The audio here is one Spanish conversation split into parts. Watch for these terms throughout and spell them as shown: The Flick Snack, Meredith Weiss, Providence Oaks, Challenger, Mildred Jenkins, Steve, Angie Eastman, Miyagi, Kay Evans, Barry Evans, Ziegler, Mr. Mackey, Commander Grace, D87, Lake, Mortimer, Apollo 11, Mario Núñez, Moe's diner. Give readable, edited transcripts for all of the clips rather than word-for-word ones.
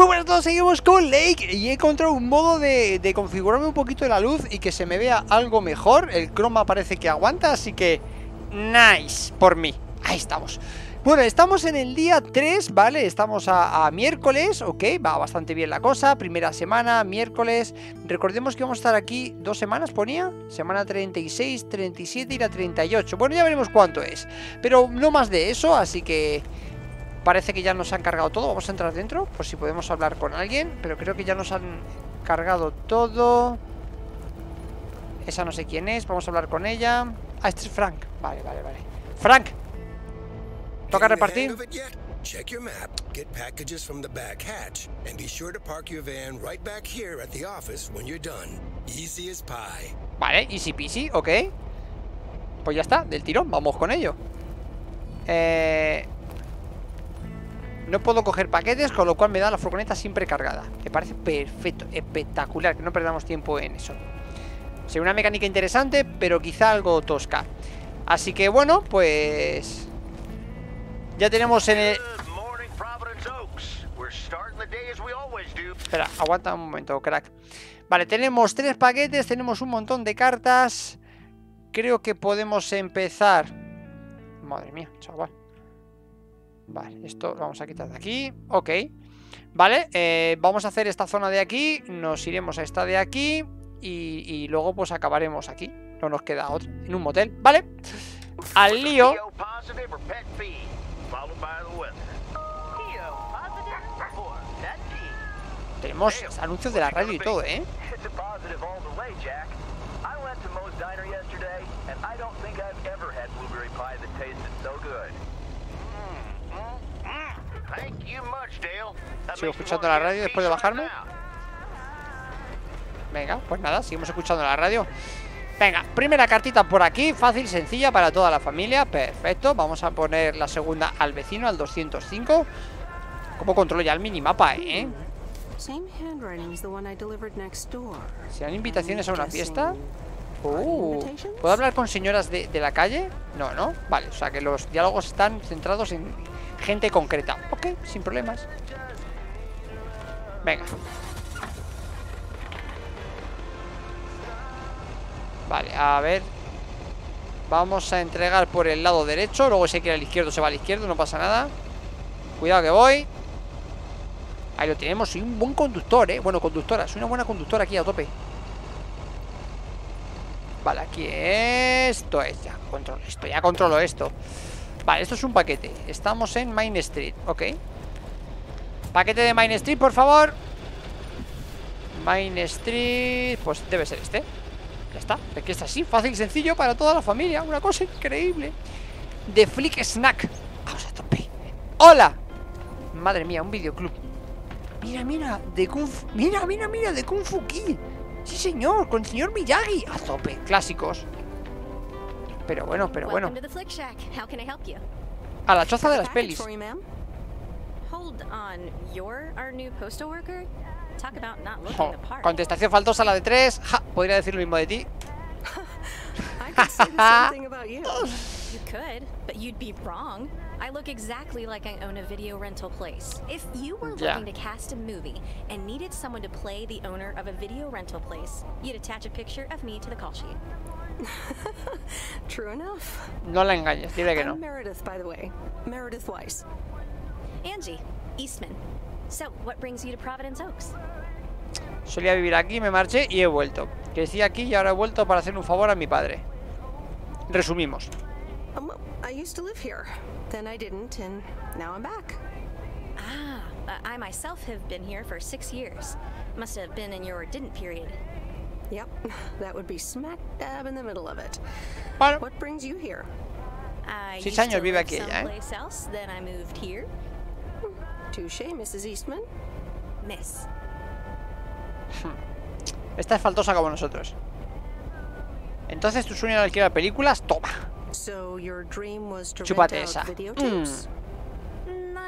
Muy buenas a todos, seguimos con Lake y he encontrado un modo de configurarme un poquito la luz y que se me vea algo mejor. El croma parece que aguanta, así que nice por mí. Ahí estamos. Bueno, estamos en el día 3, ¿vale? Estamos a miércoles, ok, va bastante bien la cosa. Primera semana, miércoles. Recordemos que vamos a estar aquí 2 semanas, ponía. Semana 36, 37 y la 38. Bueno, ya veremos cuánto es, pero no más de eso, así que... Parece que ya nos han cargado todo. Vamos a entrar dentro, por si podemos hablar con alguien. Pero creo que ya nos han cargado todo. Esa no sé quién es, vamos a hablar con ella. Ah, este es Frank, vale, vale, vale. Frank, toca repartir. Check your map, get packages from the back hatch, and be sure to park your van right back here at the office when you're done. Easy as pie. Vale, easy peasy, ok. Pues ya está, del tirón, vamos con ello. No puedo coger paquetes, con lo cual me da la furgoneta siempre cargada. Me parece perfecto, espectacular, que no perdamos tiempo en eso. Sería una mecánica interesante, pero quizá algo tosca. Así que bueno, pues... Ya tenemos en el... Espera, aguanta un momento, crack. Vale, tenemos 3 paquetes, tenemos un montón de cartas. Creo que podemos empezar. Madre mía, chaval. Vale, esto lo vamos a quitar de aquí. Ok, vale, vamos a hacer esta zona de aquí. Nos iremos a esta de aquí y luego pues acabaremos aquí. No nos queda otra, en un motel, vale. Al lío. Tenemos anuncios de la radio y todo, ¿eh? Sigo escuchando la radio después de bajarme. Venga, pues nada, seguimos escuchando la radio. Venga, primera cartita por aquí, fácil, sencilla, para toda la familia, perfecto. Vamos a poner la segunda al vecino, al 205. ¿Cómo controlo ya el minimapa, eh? ¿Serán invitaciones a una fiesta? ¿Puedo hablar con señoras de la calle? No, no, vale, o sea que los diálogos están centrados en gente concreta. Ok, sin problemas. Venga. Vale, a ver. Vamos a entregar por el lado derecho. Luego si hay que ir al izquierdo, se va al izquierdo, no pasa nada. Cuidado que voy. Ahí lo tenemos, soy un buen conductor, Bueno, conductora, soy una buena conductora aquí a tope. Vale, aquí esto es. Ya controlo esto, Vale, esto es un paquete. Estamos en Main Street, ok. Paquete de Main Street, por favor. Main Street. Pues debe ser este. Ya está, aquí está así, fácil y sencillo para toda la familia. Una cosa increíble. The Flick Snack. Vamos a tope. ¡Hola! Madre mía, un videoclub. Mira, mira, de Kung Fu. Mira, mira, mira, de Kung Fu Kid. Sí, señor, con el señor Miyagi. A tope, clásicos. Pero bueno, pero bueno. A la choza de las pelis. Oh, contestación faltosa la de 3. Ja, podría decir lo mismo de ti. No la engañes, dile que no. Meredith Weiss. Angie Eastman. So, what brings you to Providence Oaks? Solía vivir aquí, me marché y he vuelto. Crecí aquí y ahora he vuelto para hacer un favor a mi padre. Resumimos. I used to live here. Then I didn't and now I'm back. Ah, I myself have been here for 6 years. Must have been in your didn't period. Yep, that would be smack dab in the middle of it. Bueno. What brings you here? 6 años vive aquí ella, ¿eh? Touché, Mrs. Eastman. Miss. Esta es faltosa como nosotros. Entonces tu sueño era alquilar películas, toma. Chúpate esa. Not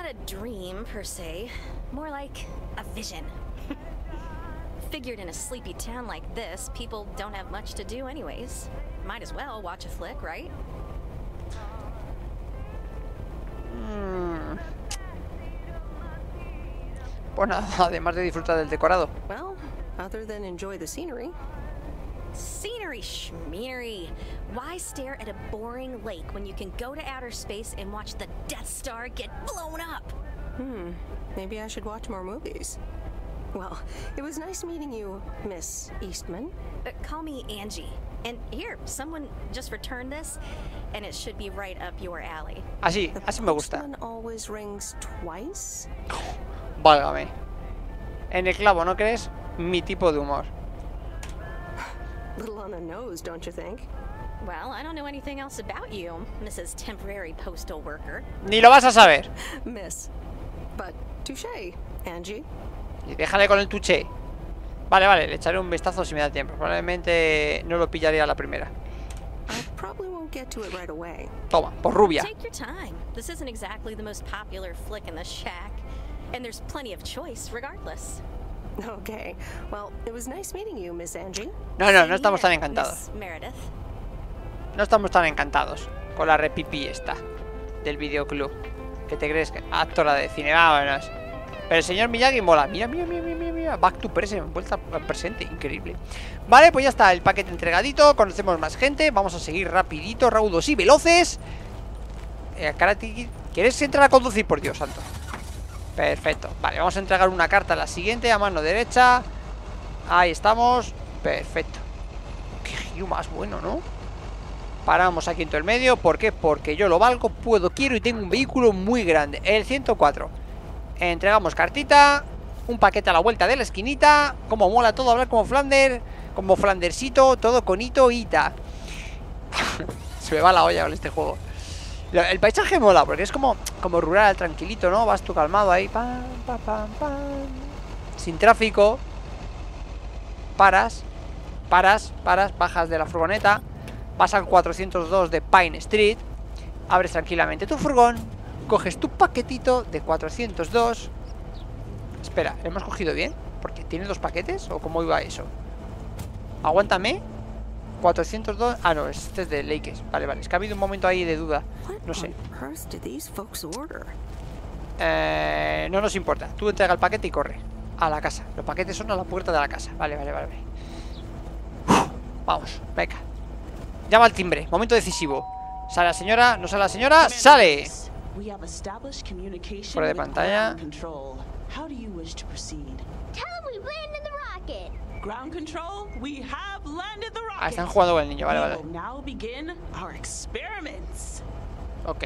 a dream per se, more like a vision. Figured in a sleepy town like this, people don't have much to do anyways. Might as well watch a flick, right? Pues nada, además de disfrutar del decorado. Well, other than enjoy the scenery. Scenery schmeary. Why stare at a boring lake when you can go to outer space and watch the Death Star get blown up? Hmm, maybe I should watch more movies. Well, it was nice meeting you, Miss Eastman. Call me Angie. And here, someone just returned this, and it should be right up your alley. Así me gusta. The postman always rings twice. Válgame. En el clavo, ¿no crees? Mi tipo de humor. Little on the nose, don't you think? Well, I don't know anything else about you, Mrs. Temporary Postal Worker. Ni lo vas a saber. Miss, but touché, Angie. Y déjale con el touché. Vale, vale, le echaré un vistazo si me da tiempo. Probablemente no lo pillaré a la primera. Toma, por rubia. No, no, no estamos tan encantados. No estamos tan encantados con la repipí esta del videoclub. ¿Qué te crees? Actora de cine, vámonos. Pero el señor Miyagi mola. Mira, mira, mira, mira, mira. Back to present. Vuelta al presente. Increíble. Vale, pues ya está. El paquete entregadito. Conocemos más gente. Vamos a seguir rapidito, raudos y veloces. Karate. ¿Quieres entrar a conducir? Por Dios santo. Perfecto. Vale, vamos a entregar una carta a la siguiente. A mano derecha. Ahí estamos. Perfecto. Qué giro más bueno, ¿no? Paramos aquí en todo el medio. ¿Por qué? Porque yo lo valgo, puedo, quiero y tengo un vehículo muy grande. El 104. Entregamos cartita, un paquete a la vuelta de la esquinita. Como mola todo hablar como Flander, como Flandersito, todo con hito y ta. Se me va la olla con este juego. El paisaje mola porque es como rural, tranquilito, ¿no? Vas tú calmado ahí, pam, pam, pam, pam. Sin tráfico. Paras, bajas de la furgoneta. Vas al 402 de Pine Street. Abres tranquilamente tu furgón. Coges tu paquetito de 402. Espera, ¿lo hemos cogido bien? Porque tiene dos paquetes. ¿O cómo iba eso? Aguántame. 402. Ah, no, este es de Lake. Vale, vale. Es que ha habido un momento ahí de duda. No sé. No nos importa. Tú entrega el paquete y corre. A la casa. Los paquetes son a la puerta de la casa. Vale, vale, vale. Vamos, venga. Llama al timbre. Momento decisivo. Sale la señora. No sale la señora. ¡Sale! Fuera de pantalla. Ah, están jugando con el niño, vale, vale. Ok.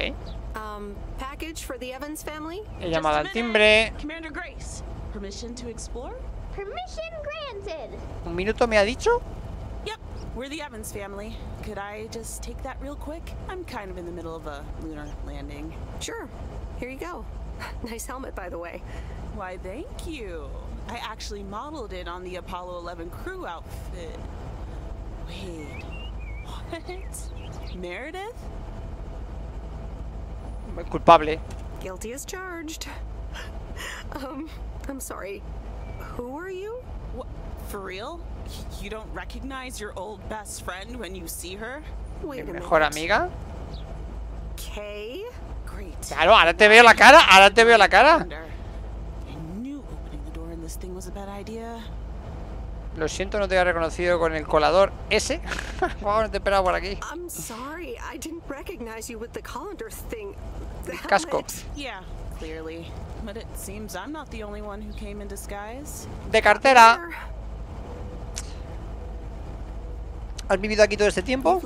He llamado al timbre. ¿Un minuto me ha dicho? We're the Evans family. Could I just take that real quick? I'm kind of in the middle of a lunar landing. Sure. Here you go. Nice helmet, by the way. Why, thank you. I actually modeled it on the Apollo 11 crew outfit. Wait. What? Meredith? Culpable. Guilty as charged. I'm sorry. Who are you? What? For real? You don't recognize your old best friend when you see her? Wait a minute. ¿Mejor amiga? Kay? Great. Claro, ahora te veo la cara, ahora te veo la cara. Lo siento, no te había reconocido con el colador ese. Vamos, no te esperaba por aquí. I'm sorry, I didn't recognize you with the colander thing. Casco. Yeah, clearly. But it seems I'm not the only one who came in disguise. De cartera. ¿Has vivido aquí todo este tiempo?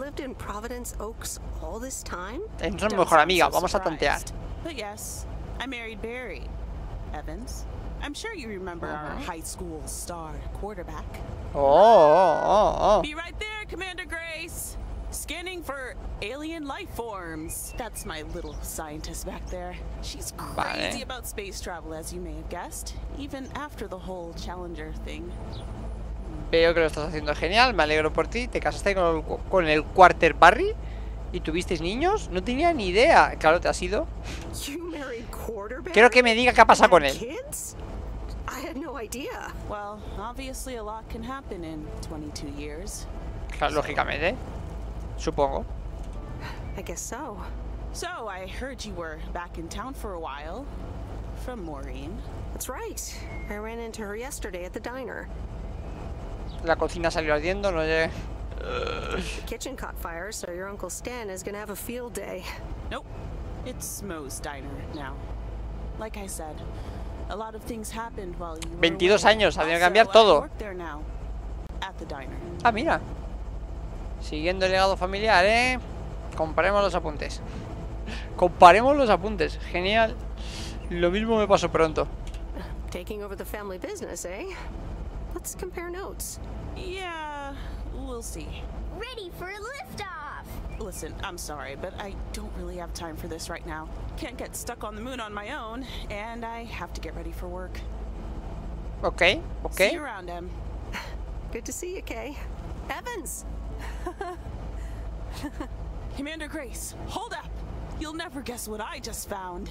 Es nuestra mejor amiga, vamos a tantear. Oh. Be right there, Commander Grace. Scanning for alien life forms. That's my little scientist back there. She's crazy about space travel, as you may have guessed, even after the whole Challenger thing. Veo que lo estás haciendo genial, me alegro por ti. Te casaste con el Quarter Barry y tuvisteis niños. No tenía ni idea. Claro, te has ido. Quiero que me diga qué ha pasado con él. Claro, lógicamente. Supongo. That's right. I ran into her yesterday at the diner. La cocina salió ardiendo, no llegué. The kitchen caught fire, so your Uncle Stan is gonna have a field day. Nope. It's Moe's diner now. Like I said, a lot of things happened while you were 22 años, había que cambiar todo. Ah, mira. Siguiendo el legado familiar, ¿eh? Comparemos los apuntes. Comparemos los apuntes. Genial. Lo mismo me pasó pronto. Taking over the family business, eh? Let's compare notes. Yeah, we'll see. Ready for a liftoff. Listen, I'm sorry, but I don't really have time for this right now. Can't get stuck on the moon on my own, and I have to get ready for work. Okay, okay. See you around, Em. Good to see you, Kay. Evans. Commander Grace, hold up! You'll never guess what I just found.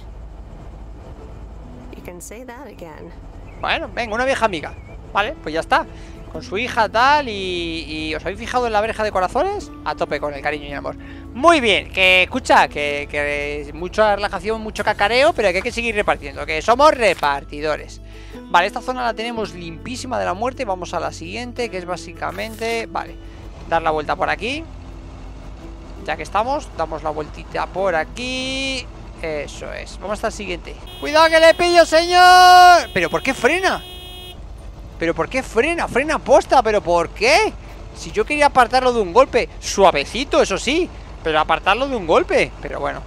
You can say that again. Bueno, venga, una vieja amiga. Vale, pues ya está. Con su hija tal y ¿os habéis fijado en la verja de corazones? A tope con el cariño y el amor. Muy bien, que escucha, que mucha relajación, mucho cacareo, pero que hay que seguir repartiendo, que somos repartidores. Vale, esta zona la tenemos limpísima de la muerte. Vamos a la siguiente, que es básicamente... Vale, dar la vuelta por aquí. Ya que estamos, damos la vueltita por aquí. Eso es, vamos hasta el siguiente. ¡Cuidado que le pillo, señor! ¿Pero por qué frena? ¿Pero por qué frena? Frena posta, ¿pero por qué? Si yo quería apartarlo de un golpe. Suavecito, eso sí, pero apartarlo de un golpe. Pero bueno,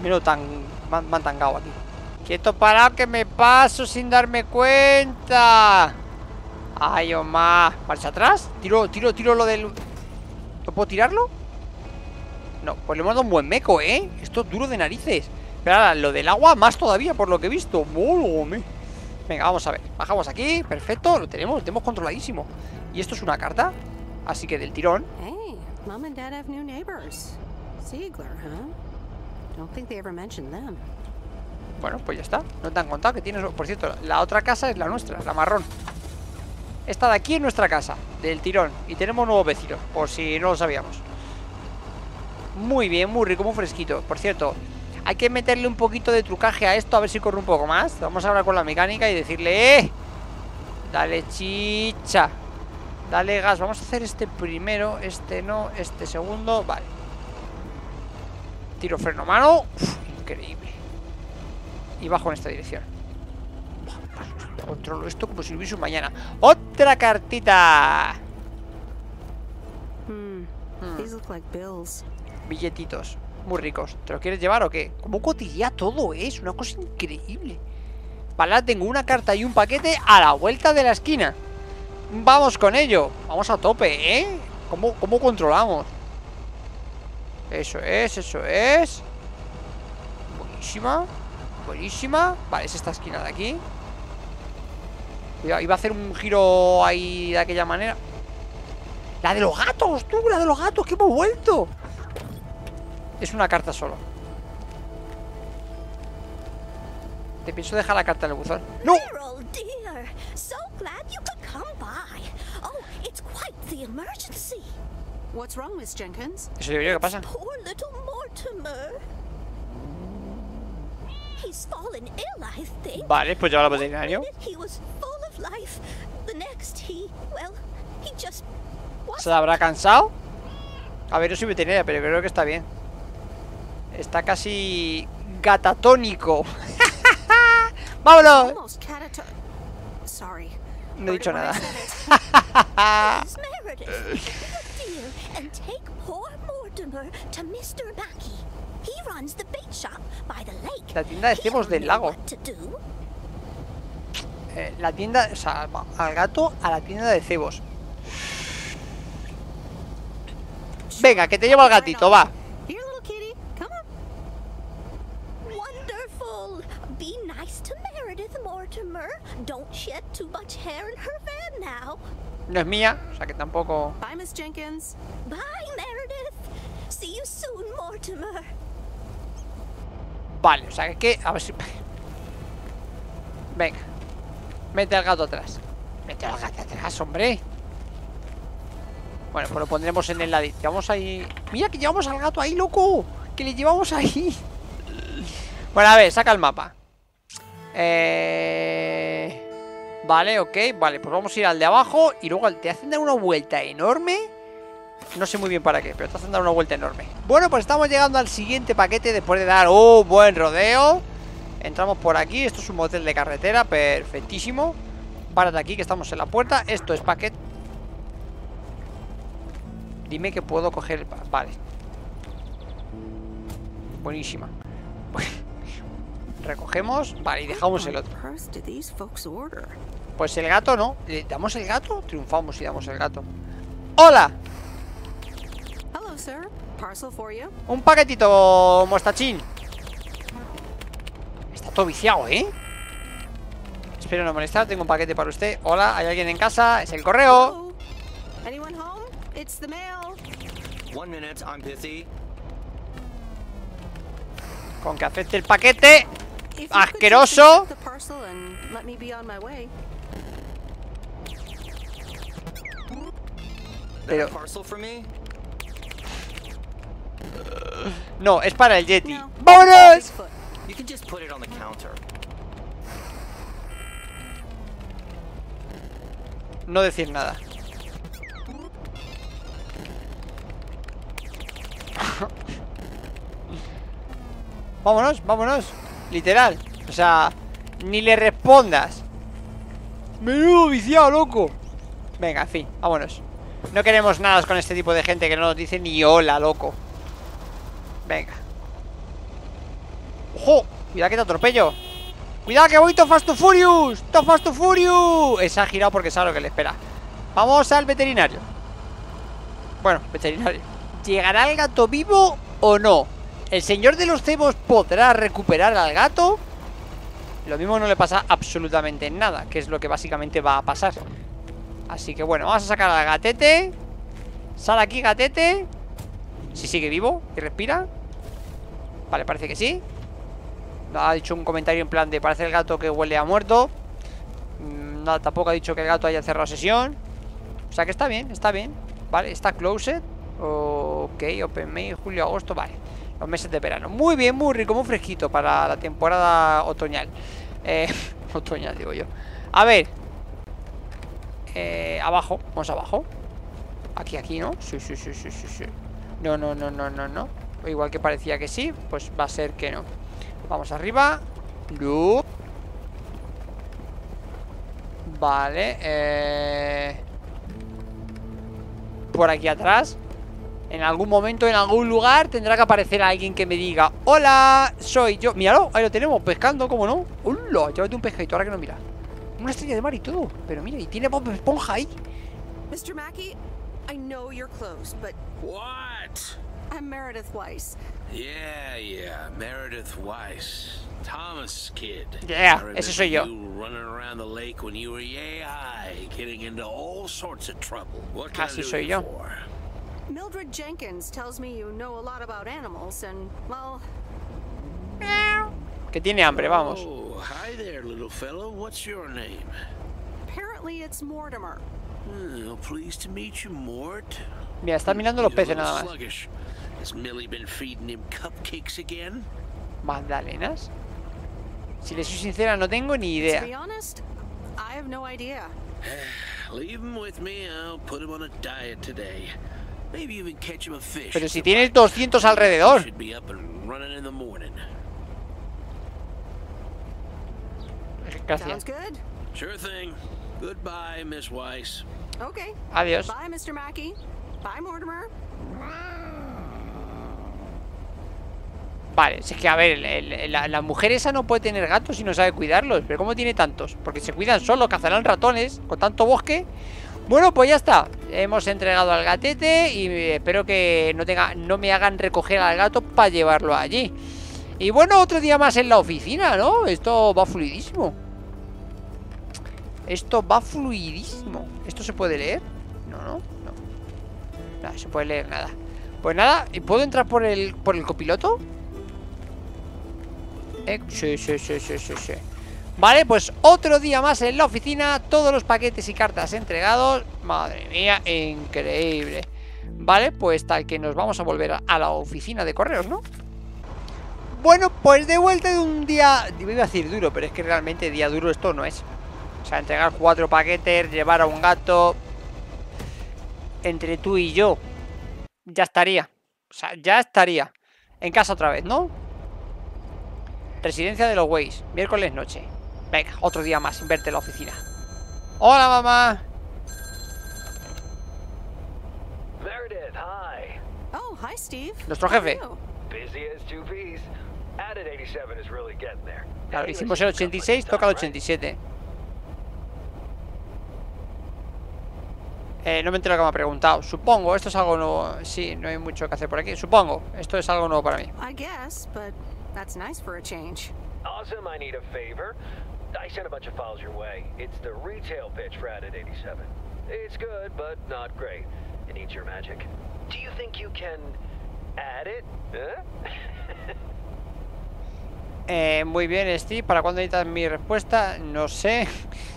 miro tan... me han tangado aquí. Quieto, parado, que me paso sin darme cuenta. Ay, Omar. ¿Marcha atrás? Tiro lo del... ¿No puedo tirarlo? No, pues le hemos dado un buen meco, ¿eh? Esto es duro de narices. Pero ahora, lo del agua más todavía, por lo que he visto. ¡Bólgame! Venga, vamos a ver. Bajamos aquí, perfecto, lo tenemos controladísimo. Y esto es una carta, así que del tirón. Hey, Mom and Dad have new neighbors. Ziegler, huh? Don't think they ever mentioned them. Bueno, pues ya está. No te han contado que tienes... Por cierto, la otra casa es la nuestra, la marrón. Esta de aquí es nuestra casa, del tirón. Y tenemos nuevos vecinos, por si no lo sabíamos. Muy bien, muy rico, muy fresquito. Por cierto... Hay que meterle un poquito de trucaje a esto, a ver si corre un poco más. Vamos a hablar con la mecánica y decirle... Dale chicha. Dale gas. Vamos a hacer este primero, este no, este segundo. Vale. Tiro freno mano. Uf, increíble. Y bajo en esta dirección. Controlo esto como si hubiese un mañana. ¡Otra cartita! Billetitos. Muy ricos. ¿Te los quieres llevar o qué? Como cotillea todo, es una cosa increíble. Vale, tengo una carta y un paquete a la vuelta de la esquina. Vamos con ello. Vamos a tope, ¿eh? ¿Cómo controlamos? Eso es, eso es. Buenísima. Buenísima. Vale, es esta esquina de aquí. Cuidado, iba a hacer un giro ahí de aquella manera. ¡La de los gatos! ¡Tú, la de los gatos! ¡Que hemos vuelto! Es una carta solo. Te pienso dejar la carta en el buzón. ¡No! Eso digo yo, ¿qué pasa? Vale, pues lleva al veterinario. ¿Se la habrá cansado? A ver, yo soy veterinaria, pero creo que está bien. Está casi gatatónico. ¡Vámonos! No he dicho nada. La tienda de cebos del lago. La tienda... O sea, al gato a la tienda de cebos. Venga, que te llevo al gatito, va. Be nice to Meredith, Mortimer. Don't shed too much hair in her van now. No es mía, o sea que tampoco. Bye, Miss Jenkins. Bye, Meredith. See you soon, Mortimer. Vale, o sea que a ver si... Venga. Mete al gato atrás. Mete al gato atrás, hombre. Bueno, pues lo pondremos en el ladito. Llevamos ahí... Mira que llevamos al gato ahí, loco. Que le llevamos ahí. Bueno, a ver, saca el mapa. Vale, ok, vale, pues vamos a ir al de abajo. Y luego te hacen dar una vuelta enorme. No sé muy bien para qué, pero te hacen dar una vuelta enorme. Bueno, pues estamos llegando al siguiente paquete. Después de dar un buen rodeo, entramos por aquí. Esto es un motel de carretera, perfectísimo. Párate aquí, que estamos en la puerta. Esto es paquete. Dime que puedo coger el... Vale. Buenísima. Recogemos. Vale, y dejamos el otro. Pues el gato no. ¿Le damos el gato? Triunfamos si damos el gato. ¡Hola! Un paquetito, mostachín. Está todo viciado, ¿eh? Espero no molestar. Tengo un paquete para usted. Hola, ¿hay alguien en casa? Es el correo. Con que acepte el paquete. Asqueroso. Pero... no, es para el Yeti. ¡Vámonos! No decir nada. Vámonos, vámonos. Literal. O sea, ni le respondas. Menudo viciado, loco. Venga, en fin, vámonos. No queremos nada con este tipo de gente que no nos dice ni hola, loco. Venga. ¡Ojo! Cuidado que te atropello. Cuidado que voy to Fast to Furious. To Fast to Furious. Esa ha girado porque sabe lo que le espera. Vamos al veterinario. Bueno, veterinario. ¿Llegará el gato vivo o no? ¿El señor de los cebos podrá recuperar al gato? Lo mismo no le pasa absolutamente nada, que es lo que básicamente va a pasar. Así que bueno, vamos a sacar al gatete. Sal aquí, gatete. Si sigue vivo y respira. Vale, parece que sí. Ha dicho un comentario en plan de parece el gato que huele a muerto. No, tampoco ha dicho que el gato haya cerrado sesión. O sea que está bien, está bien. Vale, está closed. Ok, open May, julio, agosto, vale. Los meses de verano. Muy bien, muy rico, muy fresquito para la temporada otoñal. Otoñal, digo yo. A ver. Abajo, vamos abajo. Aquí, aquí, ¿no? Sí, sí, sí, sí, sí. No, no, no, no, no, no. Igual que parecía que sí, pues va a ser que no. Vamos arriba. No. Vale. Por aquí atrás. En algún momento, en algún lugar, tendrá que aparecer alguien que me diga: hola, soy yo. Míralo, ahí lo tenemos, pescando, ¿cómo no? Hola, llévate un pescadito, ahora que no mira. Una estrella de mar y todo, pero mira, y tiene Bob Esponja ahí. Mr. Mackey, I know you're close, but... What? I'm Meredith Weiss. Yeah, yeah, Meredith Weiss. Thomas kid. Yeah, ese soy yo. Casi soy yo. Mildred Jenkins tells me you know a lot about animals and, well... Que tiene hambre, vamos. Oh, hi there, little fellow. What's your name? Apparently it's Mortimer. Oh, pleased to meet you, Mort. Mira, está mirando los peces nada más. Has Millie been feeding him cupcakes again? ¿Magdalenas? Si le soy sincera, no tengo ni idea. To be honest, I have no idea. Leave him with me. I'll put him on a diet today. Pero si tienes 200 alrededor. Gracias. Adiós. Vale, si es que a ver, la mujer esa no puede tener gatos si no sabe cuidarlos. Pero ¿cómo tiene tantos? Porque se cuidan solos, cazarán ratones con tanto bosque. Bueno, pues ya está. Hemos entregado al gatete y espero que no me hagan recoger al gato para llevarlo allí. Y bueno, otro día más en la oficina, ¿no? Esto va fluidísimo. Esto va fluidísimo. ¿Esto se puede leer? No, no, no. Nada, se puede leer nada. Pues nada, ¿puedo entrar por el copiloto? Sí, sí, sí, sí, sí, sí. Vale, pues otro día más en la oficina. Todos los paquetes y cartas entregados. Madre mía, increíble. Vale, pues tal que nos vamos a volver a la oficina de correos, ¿no? Bueno, pues de vuelta de un día... Iba a decir duro, pero es que realmente día duro esto no es. O sea, entregar 4 paquetes, llevar a un gato. Entre tú y yo, ya estaría. O sea, ya estaría. En casa otra vez, ¿no? Residencia de los Weiss, miércoles noche. Venga, otro día más sin verte en la oficina. ¡Hola, mamá! Meredith, hi. Oh, hi, Steve. Nuestro jefe. Claro, hicimos el 86, toca el 87. No me entero lo que me ha preguntado. Supongo, esto es algo nuevo. Sí, no hay mucho que hacer por aquí. Supongo, esto es algo nuevo para mí. Muy bien, Steve. ¿Para cuándo necesitas mi respuesta? No sé.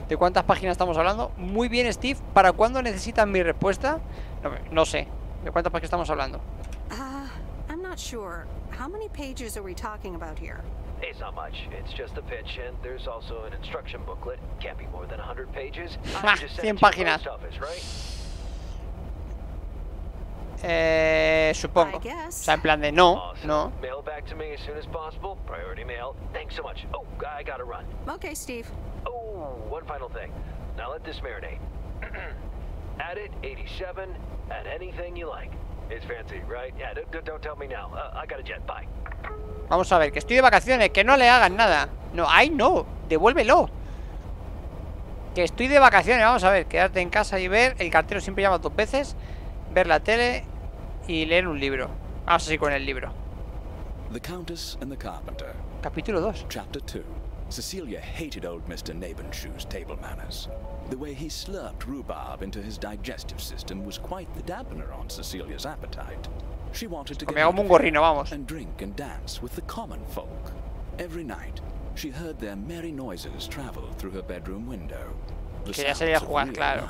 ¿De cuántas páginas estamos hablando? Muy bien, Steve. ¿Para cuándo necesitas mi respuesta? No sé. ¿De cuántas páginas estamos hablando? I'm not sure. How many pages are we talking about here? It's not much. It's just a pitch, and there's also an instruction booklet. Can't be more than 100 pages. 100 páginas. Supongo. O sea, en plan de no, no. Okay, Steve. Oh, one final thing. Now let this marinate. Add it 87 and anything you like. It's fancy, right? Yeah, don't tell me now. I got a jet. Bye. Vamos a ver, que estoy de vacaciones, que no le hagan nada. No, ay no, devuélvelo. Que estoy de vacaciones, vamos a ver, quedarte en casa y ver. El cartero siempre llama 2 veces. Ver la tele y leer un libro. Vamos así con el libro. The Countess and the Carpenter. Capítulo 2. Chapter 2. Cecilia hated old Mr. Nabenshoe's table manners. The way he slurped rhubarb into his digestive system was quite the dampener on Cecilia's appetite. She wanted to get un gorrino, vamos, and drink and dance with the common folk. Every night, she heard their merry noises travel through her bedroom window. Quería salir a jugar, claro.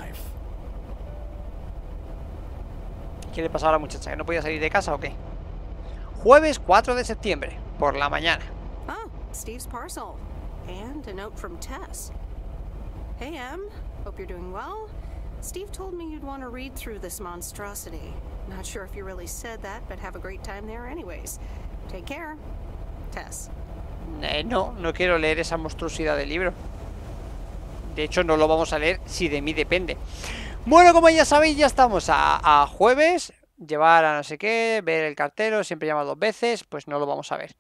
¿Qué le pasaba a la muchacha? ¿Que no podía salir de casa o qué? Jueves 4 de septiembre, por la mañana. Oh, Steve's parcel. And a note from Tess. Hey, Em. Hope you're doing well. Steve told me you'd want to read through this monstrosity. Not sure if you really said that, but have a great time there anyways. Take care. Tess. No quiero leer esa monstruosidad del libro. De hecho, no lo vamos a leer si de mí depende. Bueno, como ya sabéis, ya estamos a jueves. Llevar a no sé qué, ver el cartero, siempre llama 2 veces, pues no lo vamos a ver.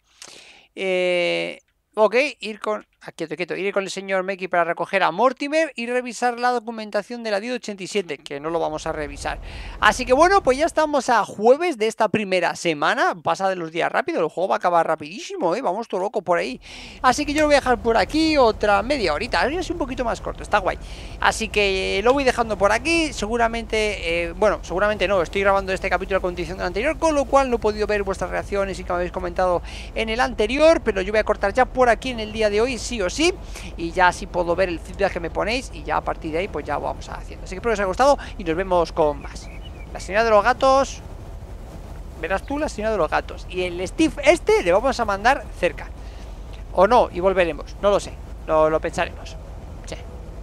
Ok, ir con... Quieto, ir con el señor Mackey para recoger a Mortimer y revisar la documentación de la D87, que no lo vamos a revisar. Así que bueno, pues ya estamos a jueves de esta primera semana. Pasa de los días rápido, el juego va a acabar rapidísimo, ¿eh? Vamos todo loco por ahí. Así que yo lo voy a dejar por aquí otra media horita. Ahora es un poquito más corto, está guay. Así que lo voy dejando por aquí. Seguramente, bueno, seguramente no, estoy grabando este capítulo a continuación del anterior, con lo cual no he podido ver vuestras reacciones y que me habéis comentado en el anterior. Pero yo voy a cortar ya por aquí en el día de hoy, sí o sí, y ya así puedo ver el feedback que me ponéis y ya a partir de ahí pues ya vamos haciendo. Así que espero que os haya gustado y nos vemos con más. La señora de los gatos, verás tú, la señora de los gatos, y el Steve este le vamos a mandar cerca, o no, y volveremos, no lo sé, lo pensaremos.